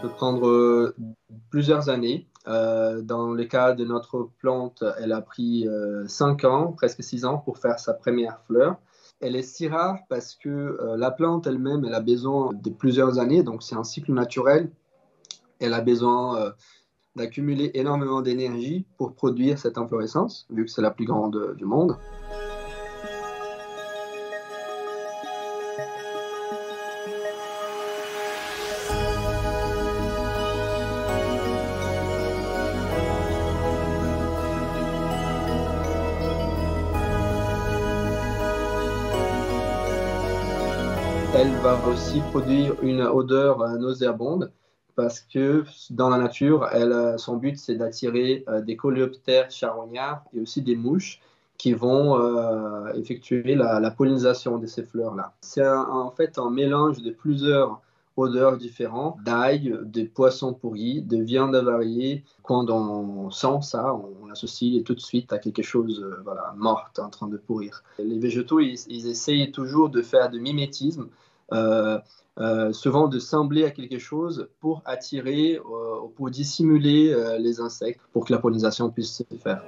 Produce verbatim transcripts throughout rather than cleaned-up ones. peut prendre plusieurs années. Euh, dans le cas de notre plante, elle a pris euh, cinq ans, presque six ans, pour faire sa première fleur. Elle est si rare parce que euh, la plante elle-même, elle a besoin de plusieurs années, donc c'est un cycle naturel. Elle a besoin euh, d'accumuler énormément d'énergie pour produire cette inflorescence, vu que c'est la plus grande euh, du monde. Elle va aussi produire une odeur nauséabonde parce que dans la nature, elle, son but c'est d'attirer des coléoptères charognards et aussi des mouches qui vont euh, effectuer la, la pollinisation de ces fleurs-là. C'est en fait un mélange de plusieurs odeurs différentes, d'ail, de poissons pourris, de viande avariée. Quand on sent ça, on l'associe tout de suite à quelque chose euh, voilà, morte, en train de pourrir. Les végétaux, ils, ils essayent toujours de faire du mimétisme. Euh, euh, souvent de sembler à quelque chose pour attirer, euh, pour dissimuler euh, les insectes, pour que la pollinisation puisse se faire.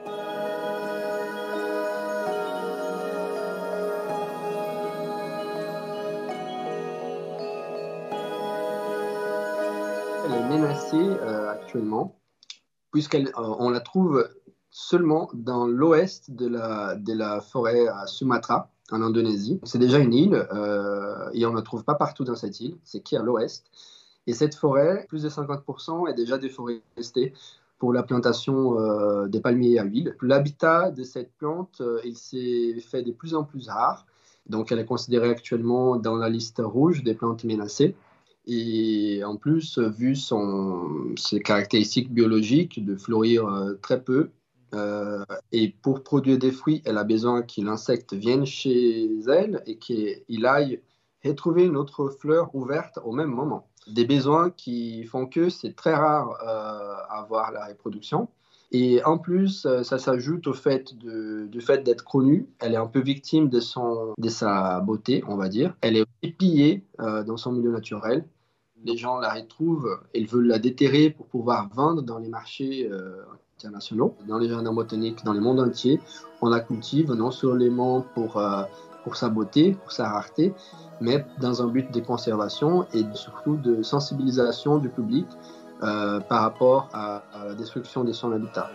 Elle est menacée euh, actuellement, puisqu'on euh, la trouve seulement dans l'ouest de la, de la forêt à Sumatra, en Indonésie. C'est déjà une île euh, et on ne la trouve pas partout dans cette île, c'est qu'à l'ouest. Et cette forêt, plus de cinquante pour cent est déjà déforestée pour la plantation euh, des palmiers à huile. L'habitat de cette plante, euh, il s'est fait de plus en plus rare. Donc elle est considérée actuellement dans la liste rouge des plantes menacées. Et en plus, vu son, ses caractéristiques biologiques de fleurir euh, très peu, Euh, et pour produire des fruits, elle a besoin que l'insecte vienne chez elle et qu'il aille retrouver une autre fleur ouverte au même moment. Des besoins qui font que c'est très rare euh, à voir la reproduction. Et en plus, ça s'ajoute au fait de, du fait d'être connue. Elle est un peu victime de, son, de sa beauté, on va dire. Elle est aussi pillée euh, dans son milieu naturel. Les gens la retrouvent, ils veulent la déterrer pour pouvoir vendre dans les marchés euh, internationaux. Dans les jardins botaniques, dans le monde entier, on la cultive non seulement pour, euh, pour sa beauté, pour sa rareté, mais dans un but de conservation et surtout de sensibilisation du public euh, par rapport à, à la destruction de son habitat.